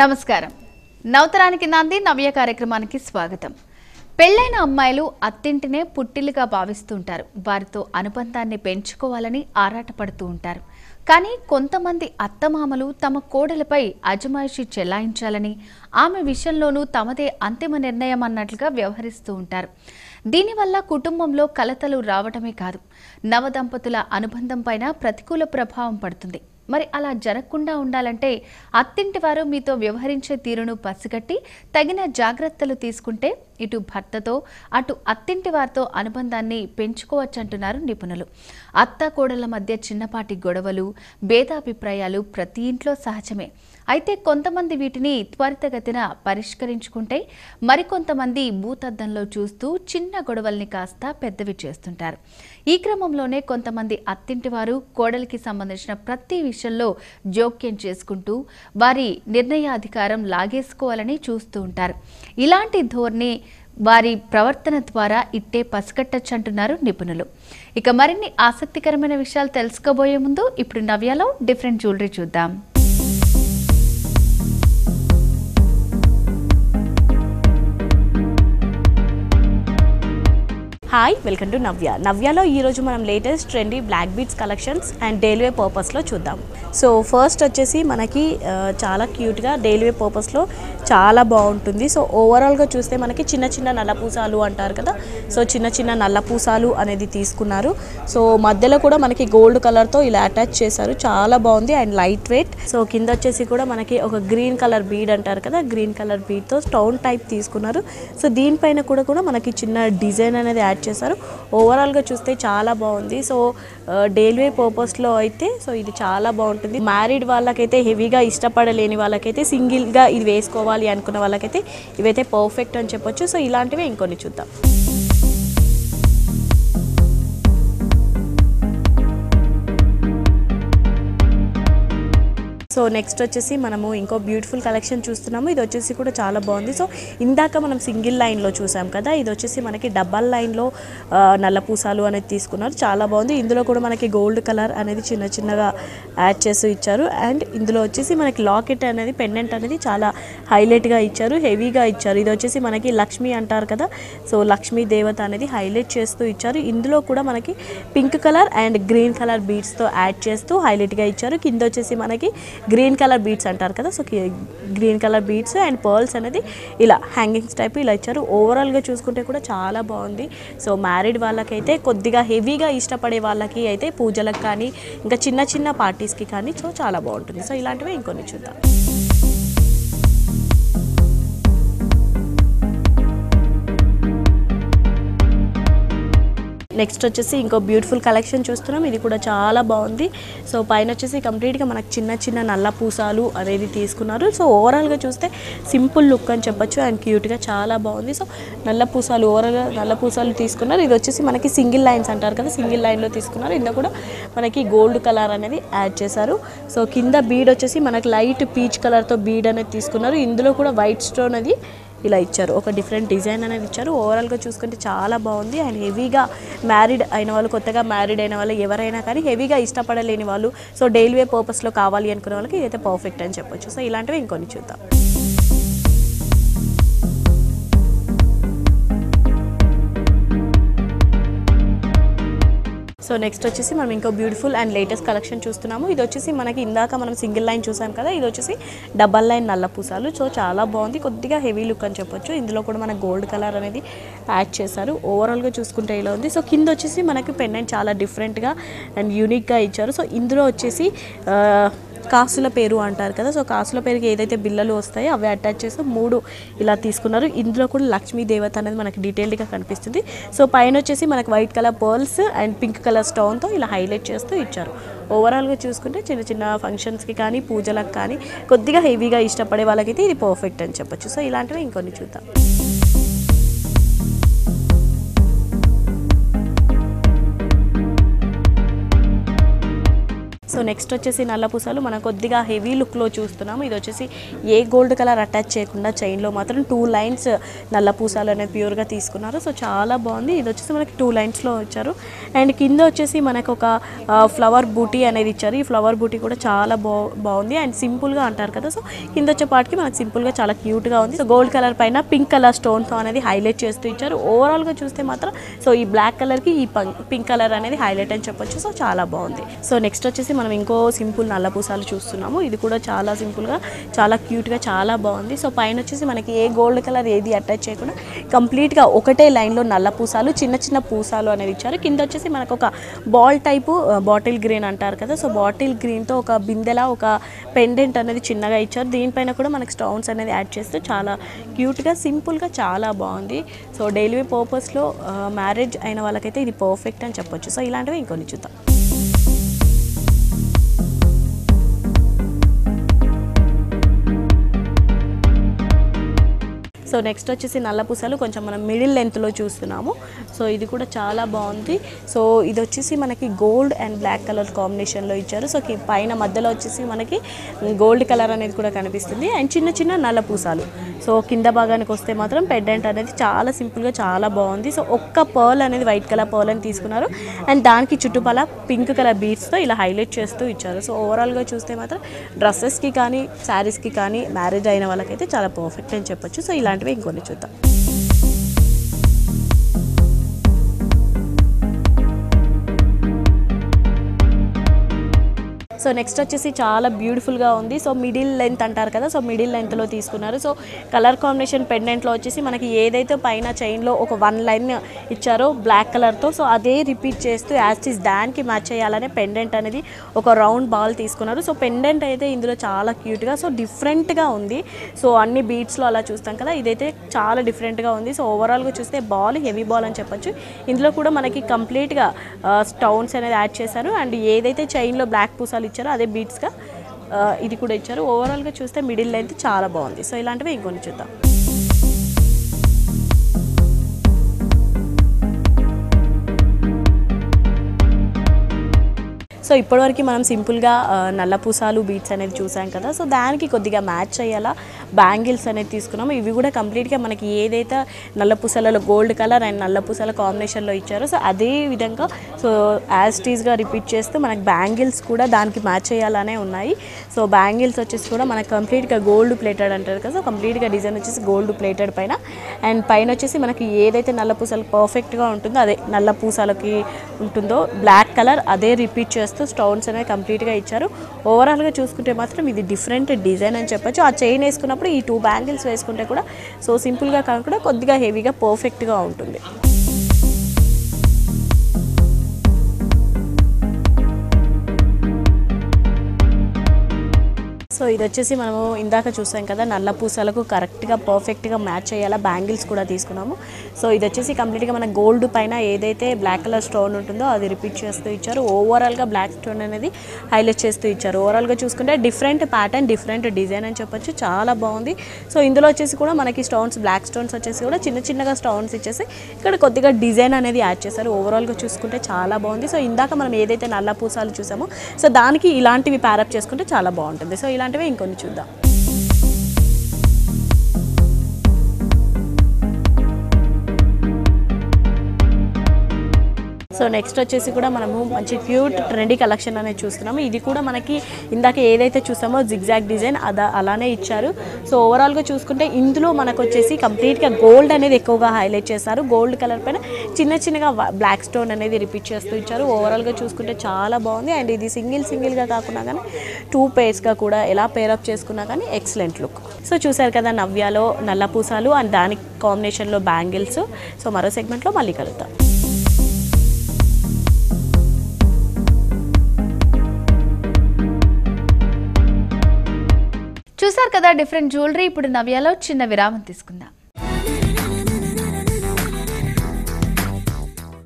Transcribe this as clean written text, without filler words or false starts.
నమస్కారం నవతరానికి నాంది నవ్య కార్యక్రమానికి స్వాగతం పెళ్ళైన అమ్మాయిలు అత్తింటినే పుట్టిల్లుగా భావిస్తుంటారు వారితో అనుబంధాన్ని పెంచుకోవాలని ఆరాటపడుతూ ఉంటారు కానీ కొంతమంది అత్తమామలు తమ కోడలపై అజమాయిషి చెలాయించాలని ఆమె విషయంలోనూ తమదే అంతిమ నిర్ణయం అన్నట్లుగా వ్యవహరిస్తూ ఉంటారు దీనివల్ల కుటుంబంలో కలతలు రావడమే కాదు నవదంపతుల అనుబంధంపైన ప్రతికూల ప్రభావం పడుతుంది మరి అలా జరగకుండా ఉండాలంటే అత్తింటి వారు మీతో వ్యవహరించే తీరును పసిగట్టి తగిన జాగృత్తలు తీసుకుంటే ఇటు భర్తతో అటు అత్తింటి వారితో అనుబంధాన్ని పెంచుకోవచ్చు అంటున్నారు నిపుణులు అత్త కోడల మధ్య చిన్నపాటి గొడవలు భేదాభిప్రాయాలు ప్రతి ఇంట్లో సహజమే అయితే కొంతమంది వీటిని త్వరితగతిన పరిష్కరించుకుంటే మరికొంతమంది భూతద్దంలో చూస్తూ చిన్న గొడవల్ని కాస్త పెద్దవి చేస్తుంటారు ఈ క్రమంలోనే కొంతమంది అత్తింటి వారు కోడలికి సంబంధించిన ప్రతి విషయంలో జోక్యం చేసుకుంటూ వారి నిర్ణయాధికారం లాగేసుకోవాలని చూస్తూ ఉంటారు ఇలాంటి ధోరణి వారి ప్రవర్తన ద్వారా ఇట్టే పసిగట్టొచ్చంటున్నారు నిపుణులు ఇక మరిన్ని ఆసక్తికరమైన విషయాలు తెలుసుకోబోయే ముందు ఇప్పుడు నవ్యలో డిఫరెంట్ జ్యువెలరీ చూద్దాం हाई वेलकम टू नव्या नव्यालो ई रोजु मनम latest trendy black beads collections and daily wear purpose लो चूद्दाम सो फर्स्ट वच्चेसी मनकी चाला क्यूट गा डेलीवे पर्पस लो चाला बागुंटुंदी सो ओवराल गा चूस्ते मनकी चिन्न चिन्न नल्लपूसालु अंटारु कदा सो चिन्न चिन्न नल्लपूसालु अनेदी तीसुकुन्नारु सो मध्यलो कूडा मनकी गोल्ड कलर तो इला अटैच चेशारु चाला बागुंदी एंड लाइट वेट सो किंद वच्चेसी कूडा मनकी ओक ग्रीन कलर बीड अंटारु कदा ग्रीन कलर बीड तो स्टोन टाइप तीसुकुन्नारु सो दीनिपैन कूडा कूडा मनकी चिन्न डिजाइन अनेदी యాడ్ చేశారు ఓవరాల్ గా చూస్తే చాలా బాగుంది సో డైలీ పర్పస్ లో అయితే సో ఇది చాలా బాగుంటుంది మ్యారీడ్ వాళ్ళకైతే హెవీగా ఇష్టపడలేని వాళ్ళకైతే సింగిల్ గా ఇది వేసుకోవాలి అనుకున్న వాళ్ళకైతే ఇవైతే పర్ఫెక్ట్ అని చెప్పొచ్చు సో ఇలాంటివే ఇంకొన్ని చూద్దాం सो नेक्स्ट वच्चेसी मनमु इंको ब्यूटिफुल कलेक्शन चूस्तुन्नामु इदि वच्चेसी कूडा चाला बागुंदी सो इंदाक మనం సింగిల్ లైన్ లో చూసాం కదా ఇది వచ్చేసి మనకి డబుల్ లైన్ లో నల్లపూసాలు అనేది తీసుకున్నారు చాలా బాగుంది ఇందులో కూడా మనకి గోల్డ్ కలర్ అనేది చిన్న చిన్నగా యాడ్ చేసి ఇచ్చారు అండ్ ఇందులో వచ్చేసి మనకి లాకెట్ అనేది పెండెంట్ అనేది చాలా హైలైట్ గా ఇచ్చారు హెవీగా ఇచ్చారు ఇది వచ్చేసి మనకి లక్ష్మి అంటారు కదా సో లక్ష్మి దేవత అనేది హైలైట్ చేస్తూ ఇచ్చారు ఇందులో కూడా మనకి pink colour and green colour beads తో యాడ్ చేస్తూ హైలైట్ గా ఇచ్చారు కింద వచ్చేసి మనకి గ్రీన్ కలర్ బీడ్స్ అంటారు కదా so green colour beads and pearls అనేది ఇలా హ్యాంగింగ్స్ టైప్ ఇలా ఇచ్చారు ఓవరాల్ గా చూసుకుంటే కూడా చాలా బాగుంది సో మ్యారీడ్ వాళ్ళకైతే కొద్దిగా హెవీగా ఇష్టపడే వాళ్ళకి అయితే పూజలకు కానీ ఇంకా చిన్న చిన్న పార్టీస్ కి కానీ సో చాలా బాగుంటుంది సో ఇలాంటివే ఇంకొన్ని చూద్దాం నెక్స్ట్ వచ్చేసి ఇంకో బ్యూటిఫుల్ కలెక్షన్ చూస్తున్నాం ఇది కూడా చాలా బాగుంది సో పైన వచ్చేసి కంప్లీట్ గా మనకి చిన్న చిన్న నల్ల పూసాలు అనేది తీసుకున్నారు సో ఓవరాల్ గా చూస్తే సింపుల్ లుక్ అని చెప్పొచ్చు అండ్ క్యూట్ గా చాలా బాగుంది సో నల్ల పూసాలు ఓవరాల్ గా నల్ల పూసాలు తీసుకున్నారు ఇది వచ్చేసి మనకి సింగిల్ లైన్స్ అంటారు కదా సింగిల్ లైన్ లో తీసుకున్నారు ఇందులో కూడా మనకి గోల్డ్ కలర్ అనేది యాడ్ చేశారు సో కింద బీడ్ వచ్చేసి మనకి లైట్ పీచ్ కలర్ తో బీడ్ అనేది తీసుకున్నారు ఇందులో కూడా వైట్ స్టోన్ అది ఇలా ఇచ్చారు ఒక డిఫరెంట్ డిజైన్ అనేది ఇచ్చారు ఓవరాల్ గా చూసుకుంటే చాలా బాగుంది అండ్ హెవీగా మ్యారీడ్ అయిన వాళ్ళు కొత్తగా మ్యారీడ్ అయిన వాళ్ళు ఎవరైనా కానీ హెవీగా ఇష్టపడలేని వాళ్ళు సో డైలీ వే పర్పస్ లో కావాలి అనుకునే వాళ్ళకి ఇదైతే పర్ఫెక్ట్ అని చెప్పొచ్చు సో ఇలాంటివి ఇంకొన్ని చూద్దాం సో నెక్స్ట్ వచ్చేసి మనం ఇంకో బ్యూటిఫుల్ అండ్ లేటెస్ట్ కలెక్షన్ చూస్తున్నాము ఇది వచ్చేసి మనకి ఇందాక మనం సింగిల్ లైన్ చూసాం కదా ఇది వచ్చేసి డబల్ లైన్ నల్లపూసాలు సో చాలా బాగుంది కొద్దిగా హెవీ లుక్ అని చెప్పొచ్చు ఇందులో కూడా మన గోల్డ్ కలర్ అనేది యాడ్ చేశారు ఓవరాల్ గా చూసుకుంటే ఇలా ఉంది సో కింద వచ్చేసి మనకి పెండెంట్ చాలా డిఫరెంట్ గా అండ్ యూనిక్ గా ఇచ్చారు సో ఇందులో వచ్చేసి కాసుల పేరు అంటారు కదా సో కాసుల పేరుకి ఏదైతే బిల్లలు వస్తాయో అవి అటాచ్ చేసి మూడు ఇలా తీసుకున్నారు ఇందులో కూడా లక్ష్మీదేవత అనేది మనకి డీటెయిల్డ్గా కనిపిస్తుంది సో పైన వచ్చేసి మనకి white colour pearls and pink colour స్టోన్తో ఇలా హైలైట్ చేస్తూ ఇచ్చారు ఓవరాల్గా చూసుకుంటే చిన్న చిన్న ఫంక్షన్స్కి కానీ పూజలకు కానీ కొద్దిగా హెవీగా ఇష్టపడే వాళ్ళకైతే ఇది పర్ఫెక్ట్ అని చెప్పొచ్చు సో ఇలాంటివి ఇంకొన్ని చూద్దాం సో నెక్స్ట్ వచ్చేసి నల్ల పూసలు మనం కొద్దిగా హెవీ లుక్ లో చూస్తున్నాము. ఇది వచ్చేసి ఏ గోల్డ్ కలర్ అటాచ్ చేయకుండా చైన్ లో మాత్రం 2 లైన్స్ నల్ల పూసలు అనే ప్యూర్ గా తీసుకున్నారు. సో చాలా బాగుంది. ఇది వచ్చేసి మనకి 2 లైన్స్ లో ఇచ్చారు. అండ్ కింద వచ్చేసి మనకు ఒక ఫ్లవర్ బూటీ అనేది ఇచ్చారు. ఈ ఫ్లవర్ బూటీ కూడా చాలా బాగుంది అండ్ సింపుల్ గా అంటారు కదా. సో కింద వచ్చే పార్ట్ కి మనకి సింపుల్ గా చాలా క్యూట్ గా ఉంది. సో గోల్డ్ కలర్ పైన పింక్ కలర్ స్టోన్ తో అనేది హైలైట్ చేస్తూ ఇచ్చారు. ఓవరాల్ గా చూస్తే మాత్రం సో ఈ బ్లాక్ కలర్ కి ఈ పింక్ కలర్ అనేది హైలైట్ అని చెప్పొచ్చు. సో చాలా బాగుంది. సో నెక్స్ట్ వచ్చేసి మనం ఇంకో సింపుల్ నల్లపూసలు చూస్తున్నాము. ఇది కూడా చాలా సింపుల్గా చాలా క్యూట్గా చాలా బాగుంది. సో పైన వచ్చేసి మనకి ఏ గోల్డ్ కలర్ ఏది అటాచ్ చేయకుండా కంప్లీట్గా ఒకటే లైన్లో నల్లపూసలు చిన్న చిన్న పూసాలు అనేది ఇచ్చారు. కింద వచ్చేసి మనకు ఒక బాల్ టైపు బాటిల్ గ్రీన్ అంటారు కదా. సో బాటిల్ గ్రీన్తో ఒక బిందెలా ఒక పెండెంట్ అనేది చిన్నగా ఇచ్చారు. దీనిపైన కూడా మనకి స్టోన్స్ అనేది యాడ్ చేస్తే చాలా క్యూట్గా సింపుల్గా చాలా బాగుంది. సో డైలీ పర్పస్లో మ్యారేజ్ అయిన వాళ్ళకైతే ఇది పర్ఫెక్ట్ అని చెప్పొచ్చు. సో ఇలాంటివి ఇంకొన్ని చూద్దాం. సో నెక్స్ట్ వచ్చేసి నల్లపూసలు కొంచెం మనం మిడిల్ లెంత్లో చూస్తున్నాము. సో ఇది కూడా చాలా బాగుంది. సో ఇది వచ్చేసి మనకి గోల్డ్ అండ్ బ్లాక్ కలర్ కాంబినేషన్లో ఇచ్చారు. సో పైన మధ్యలో వచ్చేసి మనకి గోల్డ్ కలర్ అనేది కూడా కనిపిస్తుంది అండ్ చిన్న చిన్న నల్లపూసలు. సో కింద భాగానికి వస్తే మాత్రం పెండెంట్ అనేది చాలా సింపుల్గా చాలా బాగుంది. సో ఒక్క పర్ల్ అనేది వైట్ కలర్ పర్ల్ అని తీసుకున్నారు అండ్ దానికి చుట్టుపక్కల పింక్ కలర్ బీడ్స్తో ఇలా హైలైట్ చేస్తూ ఇచ్చారు. సో ఓవరాల్గా చూస్తే మాత్రం డ్రెస్సెస్కి కానీ శారీస్కి కానీ మ్యారేజ్ అయిన వాళ్ళకైతే చాలా పర్ఫెక్ట్ అని చెప్పొచ్చు. సో ఇలాంటి ఇంకొన్ని చూద్దాం. సో నెక్స్ట్ వచ్చేసి చాలా బ్యూటిఫుల్గా ఉంది. సో మిడిల్ లెంత్ అంటారు కదా. సో మిడిల్ లెంత్లో తీసుకున్నారు. సో కలర్ కాంబినేషన్ పెండెంట్లో వచ్చేసి మనకి ఏదైతే పైన చైన్లో ఒక 1 లైన్ ఇచ్చారో బ్లాక్ కలర్తో సో అదే రిపీట్ చేస్తూ యాస్టిస్ దానికి మ్యాచ్ చేయాలనే పెండెంట్ అనేది ఒక రౌండ్ బాల్ తీసుకున్నారు. సో పెండెంట్ అయితే ఇందులో చాలా క్యూట్గా సో డిఫరెంట్గా ఉంది. సో అన్ని బీట్స్లో అలా చూస్తాం కదా, ఇదైతే చాలా డిఫరెంట్గా ఉంది. సో ఓవరాల్గా చూస్తే బాల్ హెవీ బాల్ అని చెప్పొచ్చు. ఇందులో కూడా మనకి కంప్లీట్గా స్టోన్స్ అనేది యాడ్ చేశారు అండ్ ఏదైతే చైన్లో బ్లాక్ పూసాలు అదే బీట్స్గా ఇది కూడా ఇచ్చారు. ఓవరాల్గా చూస్తే మిడిల్ లెంత్ చాలా బాగుంది. సో ఇలాంటివి ఇంకొన్ని చూద్దాం. సో ఇప్పటివరకు మనం సింపుల్గా నల్లపూసలు బీట్స్ అనేది చూసాం కదా. సో దానికి కొద్దిగా మ్యాచ్ అయ్యేలా బ్యాంగిల్స్ అనేది తీసుకున్నాము. ఇవి కూడా కంప్లీట్గా మనకి ఏదైతే నల్లపూసలలో గోల్డ్ కలర్ అండ్ నల్లపూసల కాంబినేషన్లో ఇచ్చారో సో అదే విధంగా సో యాజ్ టీజ్గా రిపీట్ చేస్తూ మనకి బ్యాంగిల్స్ కూడా దానికి మ్యాచ్ అయ్యేలానే ఉన్నాయి. సో బ్యాంగిల్స్ వచ్చేసి కూడా మనకు కంప్లీట్గా గోల్డ్ ప్లేటెడ్ అంటారు కదా. సో కంప్లీట్గా డిజైన్ వచ్చేసి గోల్డ్ ప్లేటెడ్ పైన అండ్ పైన వచ్చేసి మనకి ఏదైతే నల్లపూసలు పర్ఫెక్ట్గా ఉంటుందో అదే నల్లపూసలకి ఉంటుందో బ్లాక్ కలర్ అదే రిపీట్ చేస్తాం. స్టోన్స్ అనేవి కంప్లీట్గా ఇచ్చారు. ఓవరాల్గా చూసుకుంటే మాత్రం ఇది డిఫరెంట్ డిజైన్ అని చెప్పొచ్చు. ఆ చైన్ వేసుకున్నప్పుడు ఈ 2 బ్యాంగిల్స్ వేసుకుంటే కూడా సో సింపుల్గా కాకుండా కొద్దిగా హెవీగా పర్ఫెక్ట్గా ఉంటుంది. సో ఇది వచ్చేసి మనము ఇందాక చూసాం కదా నల్ల పూసలకు కరెక్ట్గా పర్ఫెక్ట్గా మ్యాచ్ అయ్యేలా బ్యాంగిల్స్ కూడా తీసుకున్నాము. సో ఇది వచ్చేసి కంప్లీట్గా మన గోల్డ్ పైన ఏదైతే బ్లాక్ కలర్ స్టోన్ ఉంటుందో అది రిపీట్ చేస్తూ ఇచ్చారు. ఓవరాల్గా బ్లాక్ స్టోన్ అనేది హైలైట్ చేస్తూ ఇచ్చారు. ఓవరాల్గా చూసుకుంటే డిఫరెంట్ ప్యాటర్న్ డిఫరెంట్ డిజైన్ అని చెప్పొచ్చు. చాలా బాగుంది. సో ఇందులో వచ్చేసి కూడా మనకి స్టోన్స్ బ్లాక్ స్టోన్స్ వచ్చేసి కూడా చిన్న చిన్నగా స్టోన్స్ ఇచ్చేసి ఇక్కడ కొద్దిగా డిజైన్ అనేది యాడ్ చేశారు. ఓవరాల్గా చూసుకుంటే చాలా బాగుంది. సో ఇందాక మనం ఏదైతే నల్ల పూసలు చూసామో సో దానికి ఇలాంటివి ప్యారప్ చేసుకుంటే చాలా బాగుంటుంది. సో ఇలాంటివి ఇంకొన్ని చూద్దాం. సో నెక్స్ట్ వచ్చేసి కూడా మనము మంచి క్యూట్ ట్రెండీ కలెక్షన్ అనేది చూస్తున్నాము. ఇది కూడా మనకి ఇందాక ఏదైతే చూసామో జిగ్జాగ్ డిజైన్ అలానే ఇచ్చారు. సో ఓవరాల్గా చూసుకుంటే ఇందులో మనకు వచ్చేసి కంప్లీట్గా గోల్డ్ అనేది ఎక్కువగా హైలైట్ చేశారు. గోల్డ్ కలర్ పైన చిన్న చిన్నగా బ్లాక్ స్టోన్ అనేది రిపీట్ చేస్తూ ఇచ్చారు. ఓవరాల్గా చూసుకుంటే చాలా బాగుంది అండ్ ఇది సింగిల్గా కాకుండా కానీ 2 పేర్స్గా కూడా ఎలా పేరప్ చేసుకున్నా కానీ ఎక్సలెంట్ లుక్. సో చూసారు కదా నవ్యాలో నల్లపూసలు అండ్ దాని కాంబినేషన్లో బ్యాంగిల్స్. సో మరో సెగ్మెంట్లో మళ్ళీ కలుద్దాం. చూసారు కదా డిఫరెంట్ జ్యువెలరీ. ఇప్పుడు నవ్యాలో చిన్న విరామం తీసుకుందాం.